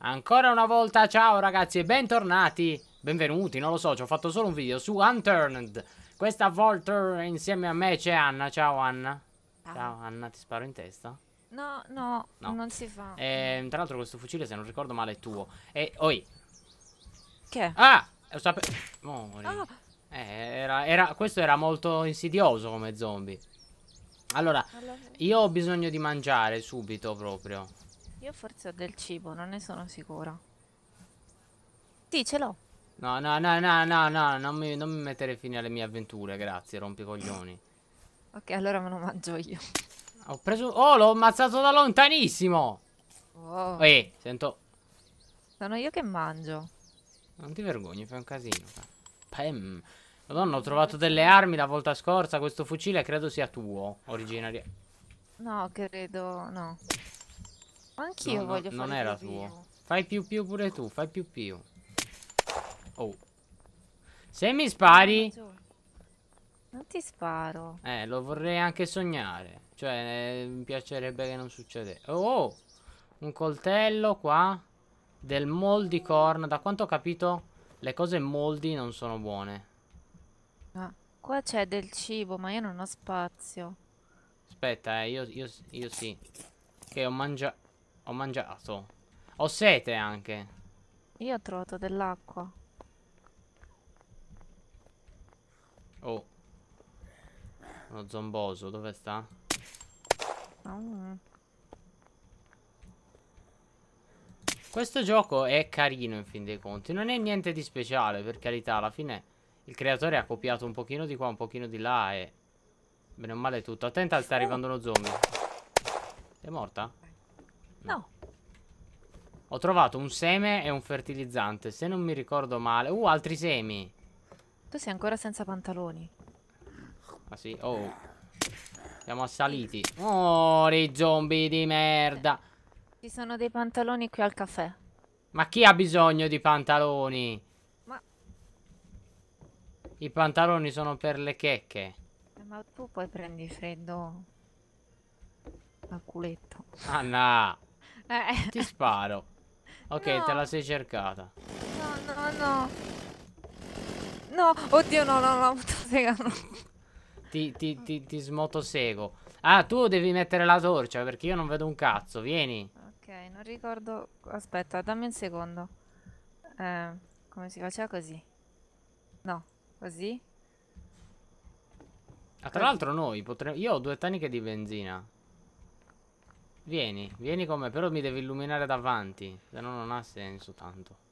Ancora una volta ciao ragazzi e bentornati. Benvenuti, non lo so, ci ho fatto solo un video su Unturned. Questa volta insieme a me c'è Anna. Ciao Anna. Ciao Anna, ti sparo in testa? No, no, no. Non si fa. Tra l'altro questo fucile, se non ricordo male, è tuo. E oi. Che? Ah! Mori. Oh. Questo era molto insidioso come zombie. Allora, io ho bisogno di mangiare subito proprio. Io forse ho del cibo, non ne sono sicura. Sì, ce l'ho. No, no, no, no, no, no, non mi mettere fine alle mie avventure, grazie, rompicoglioni. Ok, allora me lo mangio io. Ho preso... Oh, l'ho ammazzato da lontanissimo! Oh. Sento... Sono io che mangio. Non ti vergogni, fai un casino. Pam. Madonna, ho trovato delle armi la volta scorsa. Questo fucile credo sia tuo, originario. No, credo... no. Anch'io voglio fare. Non era tuo. Fai più più pure tu, fai più più. Oh. Se mi spari... Non ti sparo. Lo vorrei anche sognare. Cioè, mi piacerebbe che non succede. Oh! Un coltello qua. Del moldy corn. Da quanto ho capito, le cose moldy non sono buone. Ma qua c'è del cibo, ma io non ho spazio. Aspetta, io sì. Che ho mangiato. Ho mangiato. Ho sete anche. Io ho trovato dell'acqua. Oh. Uno zomboso, dove sta? Questo gioco è carino in fin dei conti. Non è niente di speciale, per carità. Alla fine il creatore ha copiato un pochino di qua, un pochino di là e... bene o male tutto. Attenta, sta arrivando uno zombie. È morta? No. Ho trovato un seme e un fertilizzante, se non mi ricordo male. Altri semi. Tu sei ancora senza pantaloni. Ah sì, oh. Siamo assaliti. Oh, i zombie di merda. Ci sono dei pantaloni qui al caffè. Ma chi ha bisogno di pantaloni? Ma... i pantaloni sono per le checche. Ma tu poi prendi freddo al culetto. Anna, ti sparo. Ok, no. Te la sei cercata. No, no, no. No, oddio, no, no, no. Ti smotosego. Ah, tu devi mettere la torcia perché io non vedo un cazzo. Vieni. Ok, non ricordo. Aspetta, dammi un secondo. Come si faceva così? No, così. Ah, tra l'altro noi potremmo... io ho due taniche di benzina. Vieni, vieni con me. Però mi devi illuminare davanti, se no non ha senso tanto.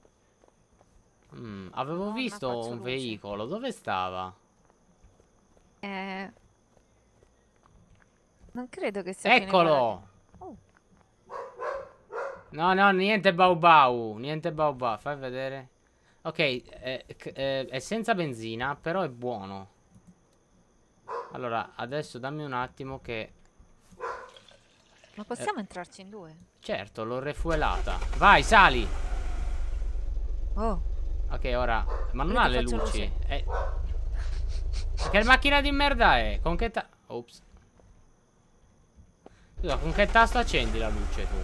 Avevo visto un veicolo. Dove stava? Non credo che sia... eccolo! Oh. No, no, niente bau bau. Niente bau bau, fai vedere. Ok, è senza benzina, però è buono. Allora, adesso dammi un attimo che... ma possiamo entrarci in due? Certo, l'ho refuelata. Vai, sali! Oh. Ok, ora... ma non ha le luci. Che macchina di merda è? Con che tasto... ops. Scusa, con che tasto accendi la luce tu?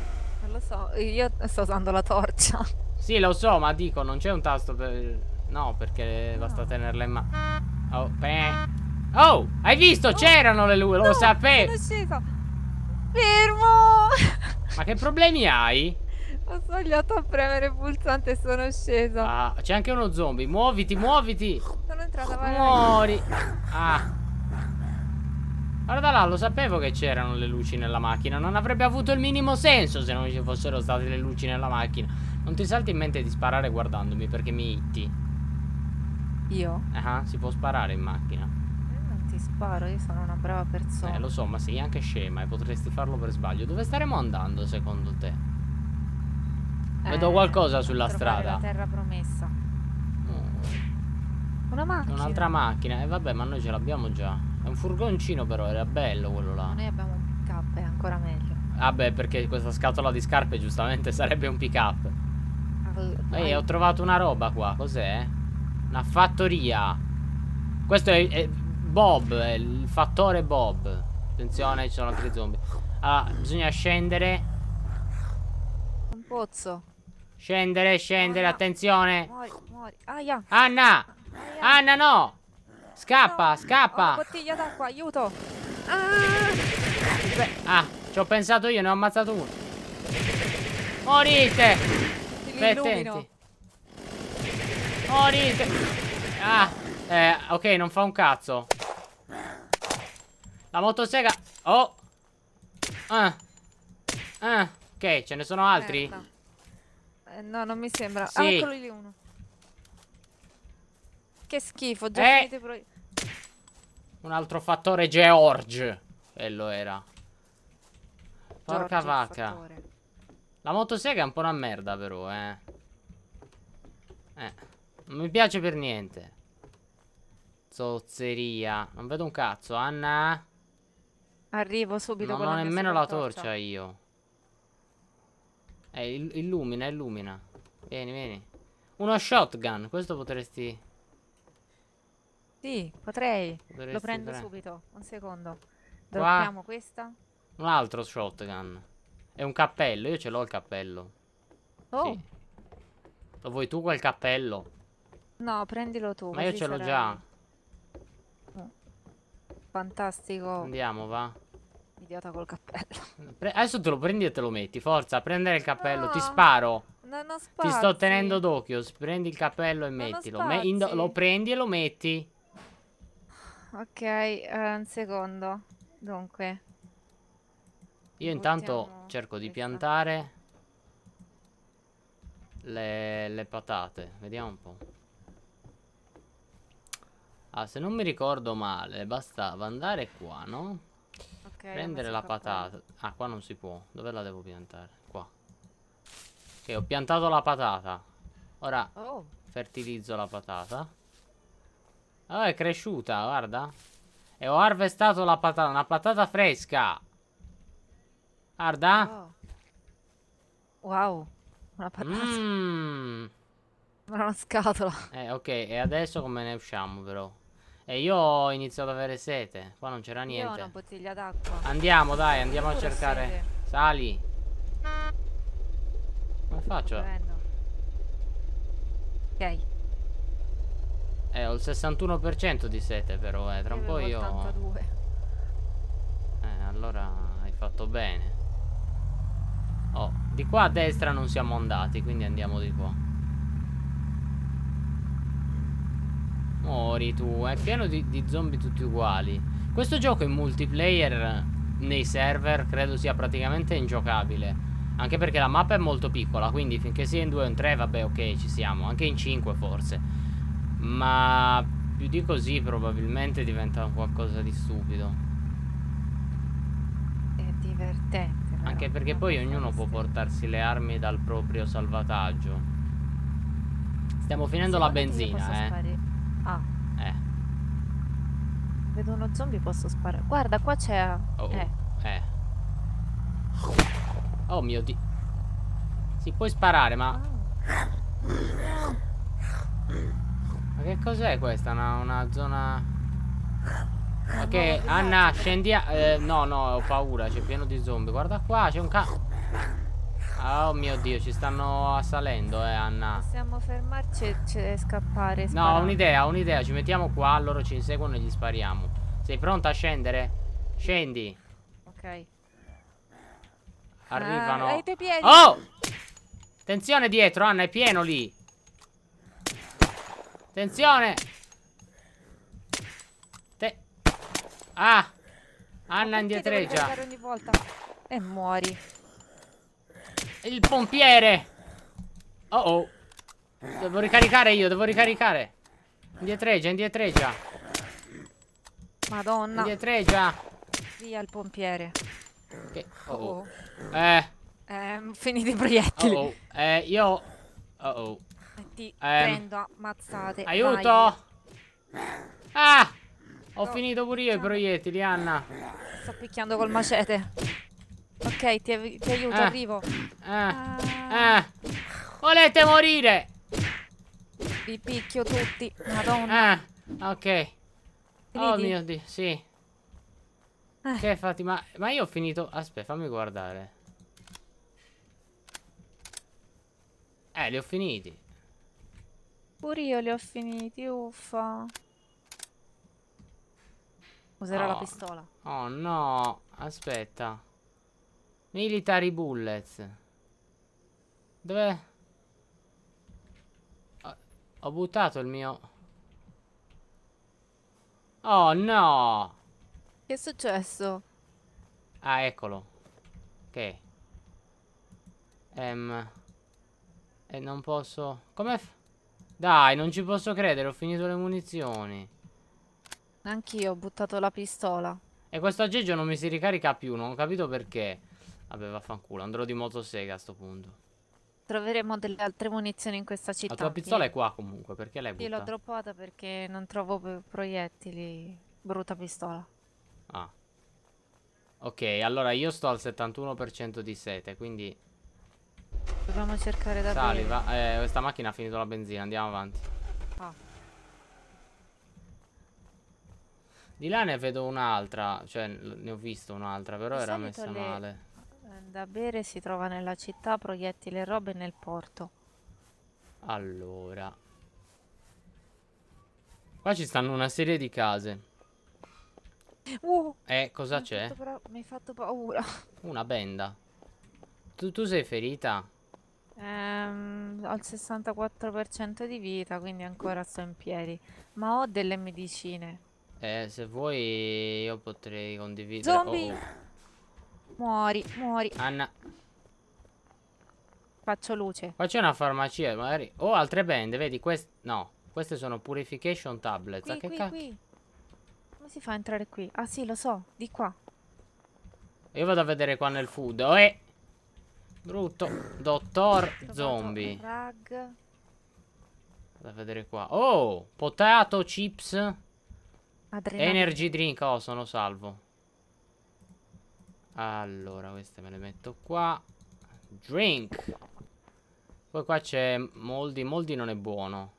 Non lo so, io sto usando la torcia. Sì, lo so, ma dico, non c'è un tasto per... no, perché basta tenerla in mano. Oh, oh, hai visto? Oh. C'erano le luci, no, lo sapevo. Fermo! Ma che problemi hai? Ho sbagliato a premere il pulsante e sono scesa. Ah, c'è anche uno zombie. Muoviti, muoviti. Sono entrata, vai. Muori. Ah. Guarda là, lo sapevo che c'erano le luci nella macchina. Non avrebbe avuto il minimo senso se non ci fossero state le luci nella macchina. Non ti salti in mente di sparare guardandomi perché mi itti. Io? Ah, si può sparare in macchina. Ti sparo, io sono una brava persona. Lo so, ma sei anche scema e potresti farlo per sbaglio. Dove staremo andando secondo te? Vedo qualcosa sulla strada. La terra promessa. Una macchina. Un'altra macchina. E vabbè, ma noi ce l'abbiamo già. È un furgoncino però, era bello quello là. Noi abbiamo un pick up, è ancora meglio. Vabbè, perché questa scatola di scarpe giustamente sarebbe un pick up. Ho trovato una roba qua. Cos'è? Una fattoria. Questo è Bob, il fattore Bob. Attenzione, ci sono altri zombie. Ah, bisogna scendere. Un pozzo. Scendere, scendere, attenzione. Muori, muori. Aia. Anna! Aia. Anna, no! Scappa, no, scappa! Ho una bottiglia d'acqua, aiuto! Ah, ah, ci ho pensato io, ne ho ammazzato uno. Morite! Attenti. Morite! Ah, ok, non fa un cazzo. La motosega. Oh! Ah. Ah. Ok, ce ne sono altri? No, non mi sembra. Sì. Ah, eccolo lì uno. Che schifo, già finite pro... Un altro fattore George. Quello era. Porca vacca. La motosega è un po' una merda però, non mi piace per niente. Zozzeria. Non vedo un cazzo, Anna. Arrivo subito. Non ho nemmeno la torcia io. Illumina, illumina. Vieni, vieni. Uno shotgun, questo potresti... Sì, potrei. Lo prendo subito, un secondo. Droppiamo questa. Un altro shotgun. È un cappello, io ce l'ho il cappello. Oh. Sì. Lo vuoi tu quel cappello? No, prendilo tu. Ma io ce l'ho già. Fantastico. Andiamo, va. Idiota col cappello. Adesso te lo prendi e te lo metti. Forza, prendere il cappello. No, ti sparo. Non ti sto tenendo d'occhio. Prendi il cappello e mettilo. Lo prendi e lo metti. Ok, un secondo. Dunque, io intanto cerco di piantare le patate. Vediamo un po'. Ah, se non mi ricordo male, bastava andare qua, no? Okay, prendere la patata. Ah, qua non si può. Dove la devo piantare? Qua. Ok, ho piantato la patata. Ora fertilizzo la patata. Ah, è cresciuta, guarda. E ho harvestato la patata. Una patata fresca. Guarda. Oh. Wow. Una patata. Sembra una scatola. Ok, e adesso come ne usciamo però? E io ho iniziato ad avere sete. Qua non c'era niente. Io ho una bottiglia d'acqua. Andiamo, dai, andiamo a cercare. Sete. Sali. Come faccio? Ok. Ho il 61% di sete però, tra un po' io... 82. Allora hai fatto bene. Oh, di qua a destra non siamo andati, quindi andiamo di qua. Muori tu, è pieno di zombie tutti uguali. Questo gioco in multiplayer nei server credo sia praticamente ingiocabile. Anche perché la mappa è molto piccola, quindi finché sia in 2 o in 3, vabbè, ok, ci siamo. Anche in 5 forse. Ma più di così probabilmente diventa qualcosa di stupido. È divertente. Anche perché poi ognuno può portarsi le armi dal proprio salvataggio. Stiamo finendo la benzina, Ah. Vedo uno zombie, posso sparare. Guarda, qua c'è... Oh mio Dio. Si può sparare, ma... Ma che cos'è questa? Una zona... Ok, Anna, scendi a... no, no, ho paura, c'è pieno di zombie. Guarda qua, c'è un oh mio Dio, ci stanno assalendo, Anna. Possiamo fermarci e scappare. No, ho un'idea, Ci mettiamo qua, loro ci inseguono e gli spariamo. Sei pronta a scendere? Scendi. Ok. Arrivano. Hai i tuoi piedi. Oh! Attenzione dietro, Anna, è pieno lì. Attenzione! Ah! Anna indietreggia. Ogni volta? E muori. Il pompiere! Oh oh! Devo ricaricare io, devo ricaricare. Indietreggia, indietreggia. Madonna. Indietreggia. Via il pompiere. Okay. Oh oh. Finiti i proiettili. Oh oh. Io... Oh oh. Ti prendo ammazzate. Aiuto! Vai. Ah! Ho finito pure io i proiettili, Anna. Sto picchiando col macete. Ok, ti aiuto, arrivo. Volete morire? Vi picchio tutti. Madonna. Ok. Oh mio Dio, sì. Che fatti? Ma io ho finito. Aspetta, fammi guardare. Li ho finiti. Pure io li ho finiti, uffa. Userò la pistola. Oh no, aspetta. Military bullets. Dov'è? Ho buttato il mio. Oh no! Che è successo? Ah, eccolo. Ok. E non posso. Come? Dai, non ci posso credere, ho finito le munizioni. Anch'io ho buttato la pistola. E questo aggeggio non mi si ricarica più, non ho capito perché. Vabbè, vaffanculo, andrò di motosega a sto punto. Troveremo delle altre munizioni in questa città. La tua pistola è qua comunque, perché l'hai buttata? Io l'ho droppata perché non trovo proiettili. Brutta pistola. Ah. Ok, allora io sto al 71% di sete, quindi... Dobbiamo cercare da bere. Saliva. Questa macchina ha finito la benzina, andiamo avanti. Di là ne vedo un'altra, cioè ne ho visto un'altra, però era messa male. Da bere si trova nella città, proiettili e robe nel porto. Allora. Qua ci stanno una serie di case. Cosa c'è? Mi hai fatto paura. Una benda. Tu sei ferita? Ho il 64% di vita, quindi ancora sto in piedi. Ma ho delle medicine. Se vuoi io potrei condividere. Zombie! Muori, muori. Anna. Faccio luce. Qua c'è una farmacia, magari. Oh, altre bende, vedi? No, queste sono purification tablets. Qui, che cacchio? Come si fa a entrare qui? Ah sì, lo so, di qua. Io vado a vedere qua nel food. Brutto. Dottor Zombie. Vado a vedere qua. Oh, potato chips. Adrenalina. Energy drink, sono salvo. Allora, queste me le metto qua. Drink. Poi qua c'è Moldy. Moldy non è buono.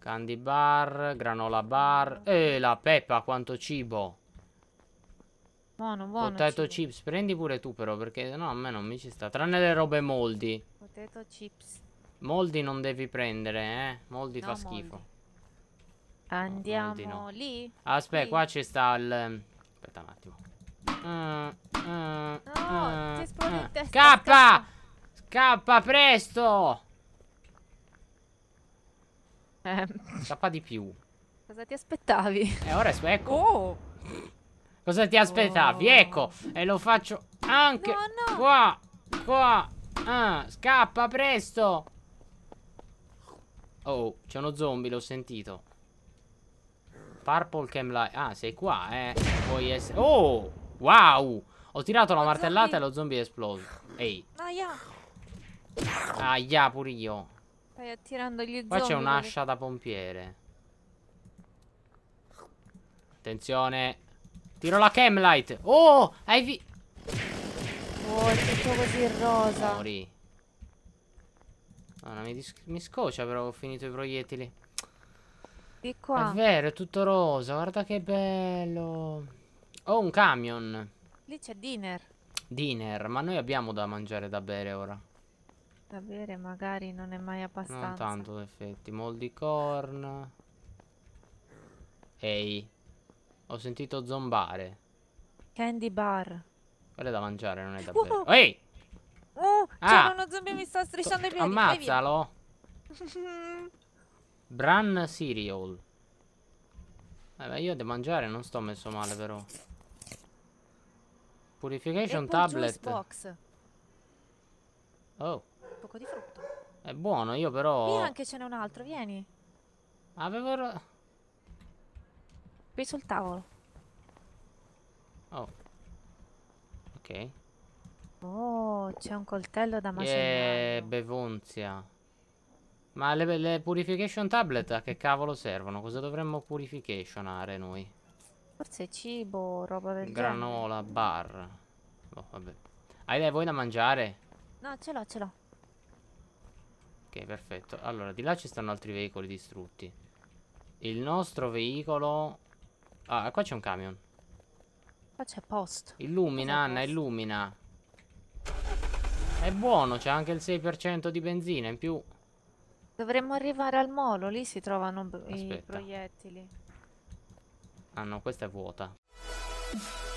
Candy bar, granola bar. La peppa, quanto cibo. Buono, buono. Potato chips, prendi pure tu però, perché no, a me non mi ci sta. Tranne le robe Moldy. Potato chips. Moldy non devi prendere, Moldy fa schifo. Moldy. Andiamo lì. Aspetta, qua ci sta il... Aspetta un attimo. Ti esplode in testa. Scappa! Scappa presto! Scappa di più. Cosa ti aspettavi? Ora ecco. Cosa ti aspettavi? Ecco. E lo faccio anche qua. Qua. Scappa presto. Oh, c'è uno zombie, l'ho sentito. Purple Cam Light. Ah, sei qua, Puoi essere. Oh! Wow! Ho tirato la martellata e lo zombie è esploso. Ehi. Aia. Aia, pure io. Stai attirando gli zombie. Qua c'è un'ascia da pompiere. Attenzione. Tiro la Cam Light. Oh! Hai vi... Oh, è tutto così rosa. Mori. No, mi scoccia però, ho finito i proiettili. Di qua. È vero, è tutto rosa, guarda che bello. Oh, un camion. Lì c'è dinner. Dinner, ma noi abbiamo da mangiare e da bere ora. Da bere magari non è mai abbastanza. Non tanto, in effetti. Moldy corn. Ehi, ho sentito zombare. Candy bar. Quello è da mangiare, non è da bere. Ehi! C'è uno zombie, mi sta strisciando i piedi. Ammazzalo. Bran cereal. Beh, io devo mangiare, non sto messo male però. Purification tablet. Box. Oh. Un poco di frutto. È buono, io però... Qui anche ce n'è un altro, vieni. Avevo... Qui sul tavolo. Oh. Ok. Oh, c'è un coltello da macellare. Bevonzia. Ma le purification tablet a che cavolo servono? Cosa dovremmo purificationare noi? Forse cibo, roba del genere. Granola, bar. Oh, vabbè. Hai voi da mangiare? No, ce l'ho, ce l'ho. Ok, perfetto. Allora, di là ci stanno altri veicoli distrutti. Il nostro veicolo... Ah, qua c'è un camion. Qua c'è posto. Illumina, Anna, illumina. È buono, c'è anche il 6% di benzina in più. Dovremmo arrivare al molo, lì si trovano i proiettili. Ah no, questa è vuota.